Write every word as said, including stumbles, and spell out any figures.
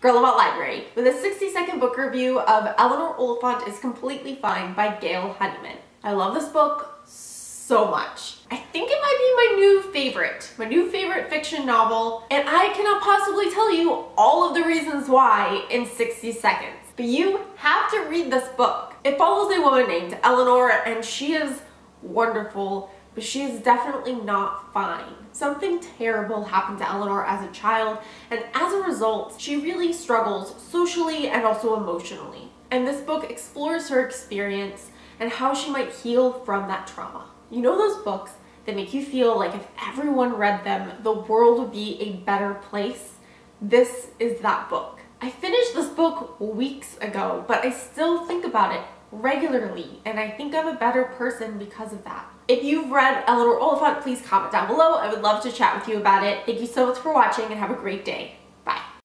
Girl About Library with a sixty second book review of Eleanor Oliphant is Completely Fine by Gail Honeyman. I love this book so much. I think it might be my new favorite, my new favorite fiction novel, and I cannot possibly tell you all of the reasons why in sixty seconds. But you have to read this book. It follows a woman named Eleanor, and she is wonderful, but she is definitely not fine. Something terrible happened to Eleanor as a child, and as a result, she really struggles socially and also emotionally. And this book explores her experience and how she might heal from that trauma. You know those books that make you feel like if everyone read them, the world would be a better place? This is that book. I finished this book weeks ago, but I still think about it regularly, and I think I'm a better person because of that. If you've read Eleanor Oliphant, please comment down below. I would love to chat with you about it. Thank you so much for watching, and have a great day.